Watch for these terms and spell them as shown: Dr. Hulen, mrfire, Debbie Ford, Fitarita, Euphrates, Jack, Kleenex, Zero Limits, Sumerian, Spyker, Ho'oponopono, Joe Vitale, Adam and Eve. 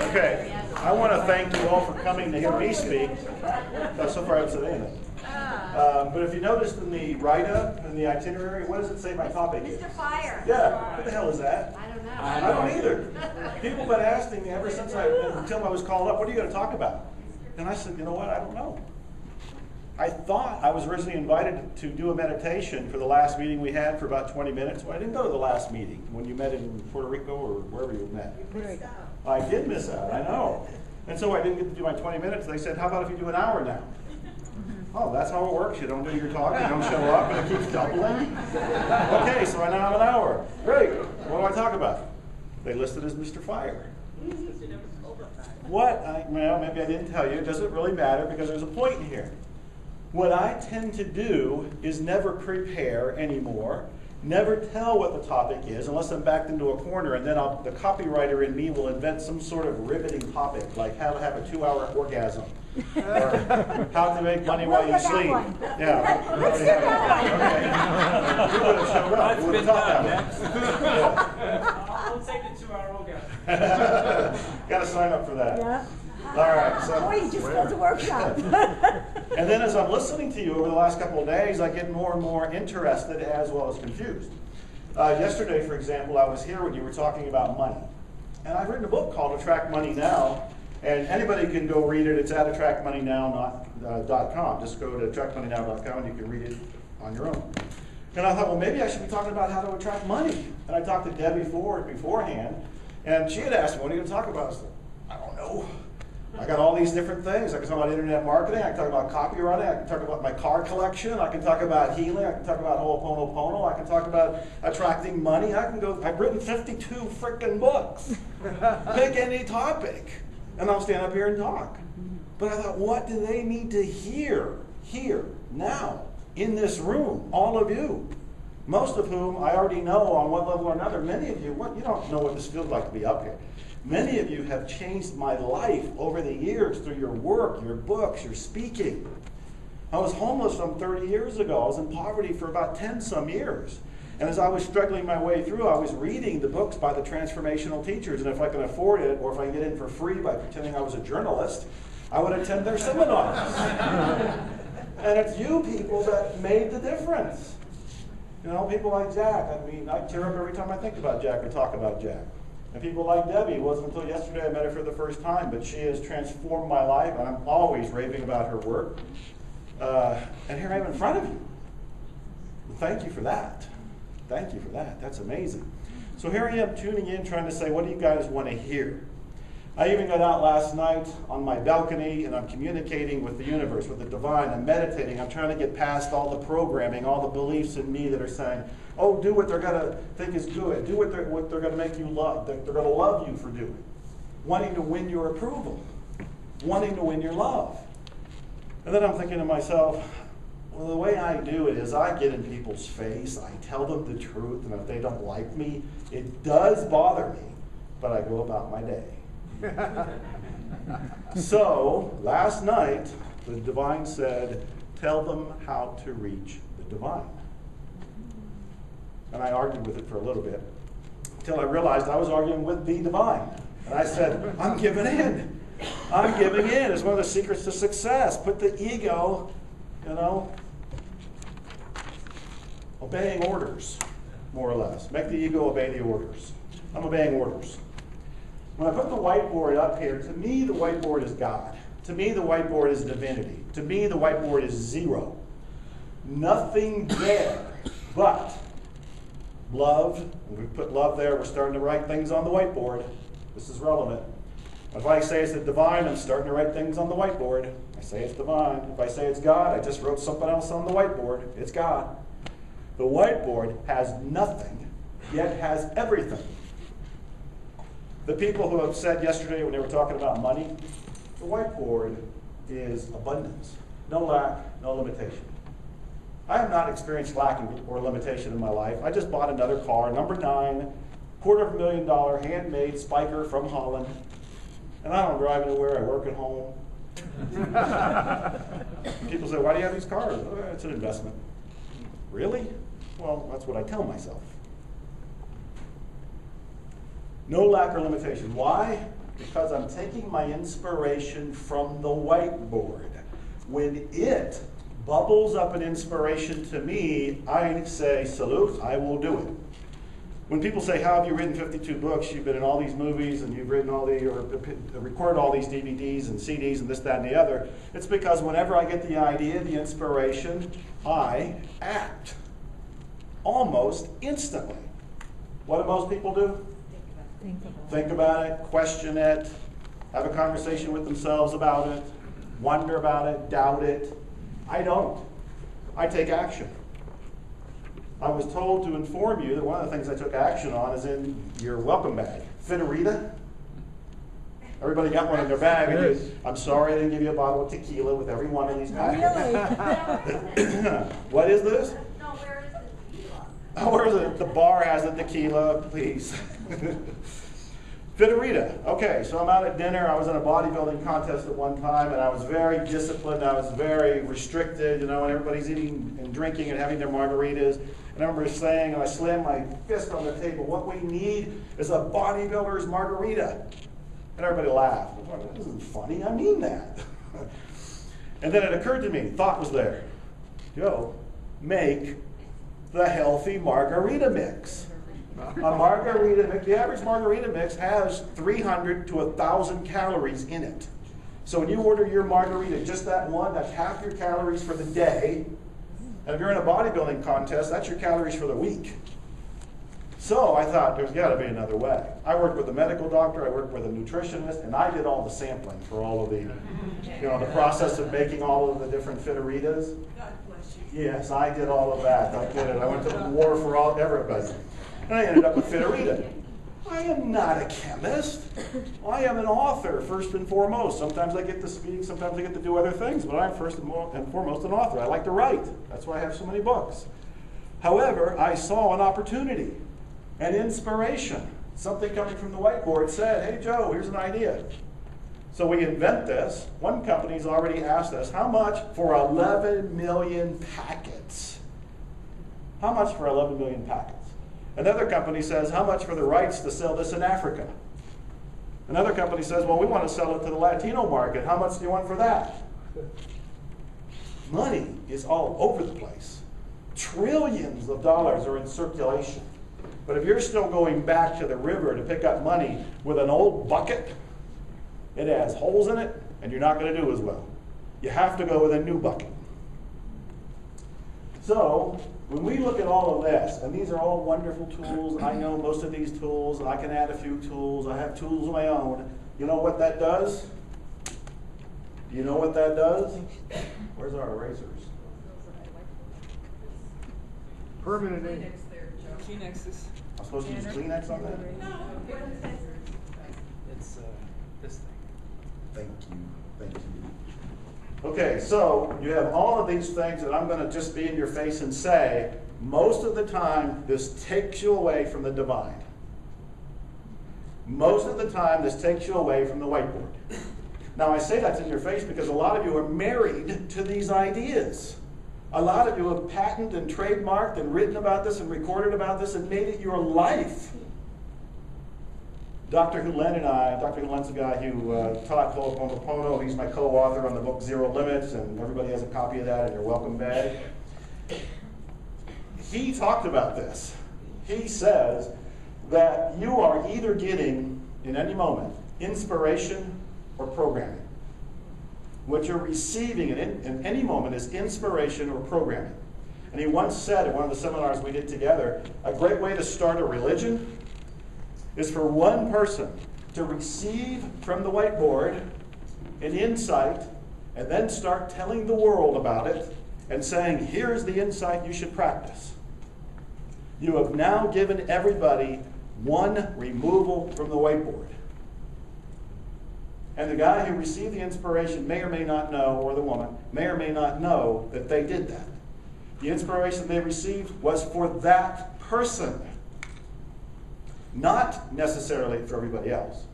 Okay, I want to thank you all for coming to hear me speak. So far I haven't said anything. But if you noticed in the write-up, in the itinerary, what does it say my topic is? Mr. Fire. Yeah, what the hell is that? I don't know. I don't either. People have been asking me ever since until I was called up, what are you going to talk about? And I said, you know what, I don't know. I thought I was originally invited to do a meditation for the last meeting we had for about 20 minutes. Well, I didn't go to the last meeting when you met in Puerto Rico or wherever you met. I did miss out, I know. And so I didn't get to do my 20 minutes. They said, how about if you do an hour now? Oh, that's how it works. You don't do your talk, you don't show up, and it keeps doubling. Okay, so I now have an hour. Great. What do I talk about? They listed as Mr. Fire. What? Well, maybe I didn't tell you. It doesn't really matter because there's a point here. What I tend to do is never prepare anymore, never tell what the topic is unless I'm backed into a corner, and then the copywriter in me will invent some sort of riveting topic like how to have a 2-hour orgasm or how to make money while you sleep. Yeah. Let's do that one. Okay. We would have shown up. We would have taught that one. I'll take the 2-hour orgasm. Got to sign up for that. Yeah. All right. So you just went to workshop. And then as I'm listening to you over the last couple of days, I get more and more interested as well as confused. Yesterday, for example, I was here when you were talking about money. And I've written a book called Attract Money Now. And anybody can go read it. It's at attractmoneynow.com. Just go to attractmoneynow.com and you can read it on your own. And I thought, well, maybe I should be talking about how to attract money. And I talked to Debbie Ford beforehand. And she had asked me, what are you going to talk about? I said, I don't know. I got all these different things. I can talk about internet marketing. I can talk about copywriting. I can talk about my car collection. I can talk about healing. I can talk about Ho'oponopono. I can talk about attracting money. I can go. I've written 52 freaking books. Pick any topic, and I'll stand up here and talk. But I thought, what do they need to hear here, now, in this room? All of you, most of whom I already know on one level or another. Many of you, you don't know what this feels like to be up here. Many of you have changed my life over the years through your work, your books, your speaking. I was homeless some 30 years ago. I was in poverty for about 10 some years. And as I was struggling my way through, I was reading the books by the transformational teachers. And if I can afford it, or if I can get in for free by pretending I was a journalist, I would attend their seminars. And it's you people that made the difference. You know, people like Jack. I mean, I tear up every time I think about Jack or talk about Jack. And people like Debbie. It wasn't until yesterday I met her for the first time, but she has transformed my life, and I'm always raving about her work. And here I am in front of you. Thank you for that. Thank you for that. That's amazing. So here I am tuning in, trying to say, what do you guys want to hear? I even got out last night on my balcony, and I'm communicating with the universe, with the divine. I'm meditating. I'm trying to get past all the programming, all the beliefs in me that are saying, oh, do what they're going to think is good. Do what they're going to make you love. They're going to love you for doing. Wanting to win your approval. Wanting to win your love. And then I'm thinking to myself, well, the way I do it is I get in people's face. I tell them the truth. And if they don't like me, it does bother me. But I go about my day. So, last night, the divine said, tell them how to reach the divine. And I argued with it for a little bit, until I realized I was arguing with the divine. And I said, I'm giving in. I'm giving in. It's one of the secrets to success. Put the ego, you know, obeying orders, more or less. Make the ego obey the orders. I'm obeying orders. When I put the whiteboard up here, to me the whiteboard is God. To me the whiteboard is divinity. To me the whiteboard is zero. Nothing there but love. When we put love there, we're starting to write things on the whiteboard. This is relevant. If I say it's the divine, I'm starting to write things on the whiteboard. I say it's divine. If I say it's God, I just wrote something else on the whiteboard. It's God. The whiteboard has nothing, yet has everything. The people who have said yesterday when they were talking about money, the whiteboard is abundance. No lack, no limitation. I have not experienced lack or limitation in my life. I just bought another car, number 9, $250,000 handmade Spyker from Holland. And I don't drive anywhere, I work at home. People say, why do you have these cars? Oh, it's an investment. Really? Well, that's what I tell myself. No lack or limitation. Why? because I'm taking my inspiration from the whiteboard. When it bubbles up an inspiration to me, I say, salute, I will do it. When people say, how have you written 52 books, you've been in all these movies, and you've written all the, or recorded all these DVDs and CDs and this, that, and the other, it's because whenever I get the idea, the inspiration, I act almost instantly. What do most people do? Think about it, question it, have a conversation with themselves about it, wonder about it, doubt it. I don't. I take action. I was told to inform you that one of the things I took action on is in your welcome bag. Fitarita? Everybody got one in their bag. Yes. I'm sorry I didn't give you a bottle of tequila with every one of these packets. Really? What is this? No, where is the tequila? Oh, where is it? The bar has the tequila, please. Fitarita. Okay, so I'm out at dinner. I was in a bodybuilding contest at one time, and I was very disciplined. I was very restricted, you know, and everybody's eating and drinking and having their margaritas. And I remember saying, and I slammed my fist on the table, what we need is a bodybuilder's margarita. And everybody laughed. This isn't funny. I mean that. And then it occurred to me, thought was there, Joe, make the healthy margarita mix. A margarita mix, the average margarita mix has 300 to 1,000 calories in it. So when you order your margarita, just that one, that's half your calories for the day. And if you're in a bodybuilding contest, that's your calories for the week. So I thought there's got to be another way. I worked with a medical doctor, I worked with a nutritionist, and I did all the sampling for all of the, you know, the process of making all of the different Fitaritas. God bless you. Yes, I did all of that. I did it. I went to the war for all everybody. And I ended up with Fitarita. I am not a chemist. I am an author, first and foremost. Sometimes I get to speak, sometimes I get to do other things, but I'm first and foremost an author. I like to write. That's why I have so many books. However, I saw an opportunity, an inspiration. Something coming from the whiteboard said, hey, Joe, here's an idea. So we invent this. One company's already asked us, how much for 11 million packets? How much for 11 million packets? Another company says, how much for the rights to sell this in Africa? Another company says, well, we want to sell it to the Latino market. How much do you want for that? Money is all over the place. Trillions of dollars are in circulation. But if you're still going back to the river to pick up money with an old bucket, it has holes in it, and you're not going to do as well. You have to go with a new bucket. So when we look at all of this, and these are all wonderful tools, I know most of these tools, I can add a few tools, I have tools of my own. You know what that does? Do you know what that does? Where's our erasers? Permanent ink. Kleenexes. I'm supposed to use Kleenex on that? No. It's this thing. Thank you. Thank you. Okay, so you have all of these things that I'm going to just be in your face and say, most of the time, this takes you away from the divine. Most of the time, this takes you away from the whiteboard. Now, I say that's in your face because a lot of you are married to these ideas. A lot of you have patented and trademarked and written about this and recorded about this and made it your life. Dr. Hulen and I, Dr. Hulen's the guy who taught Ho'oponopono. He's my co-author on the book Zero Limits, and everybody has a copy of that in their welcome bag. He talked about this. He says that you are either getting, in any moment, inspiration or programming. What you're receiving in any moment is inspiration or programming. And he once said at one of the seminars we did together, a great way to start a religion is for one person to receive from the whiteboard an insight and then start telling the world about it and saying, here's the insight you should practice. You have now given everybody one removal from the whiteboard. And the guy who received the inspiration may or may not know, or the woman, may or may not know that they did that. The inspiration they received was for that person. Not necessarily for everybody else.